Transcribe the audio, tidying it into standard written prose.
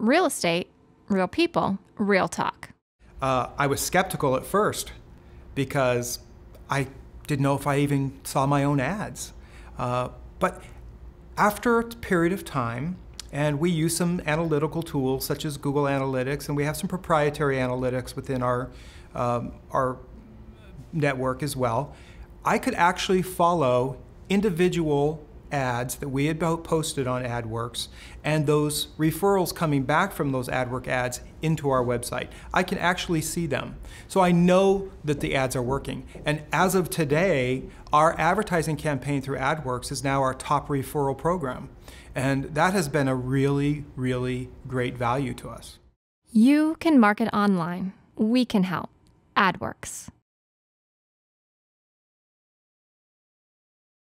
Real estate, real people, real talk. I was skeptical at first because I didn't know if I even saw my own ads. But after a period of time, and we use some analytical tools such as Google Analytics, and we have some proprietary analytics within our network as well, I could actually follow individual ads that we had posted on AdWorks and those referrals coming back from those AdWorks ads into our website. I can actually see them. So I know that the ads are working. And as of today, our advertising campaign through AdWorks is now our top referral program. And that has been a really, really great value to us. You can market online. We can help. AdWorks.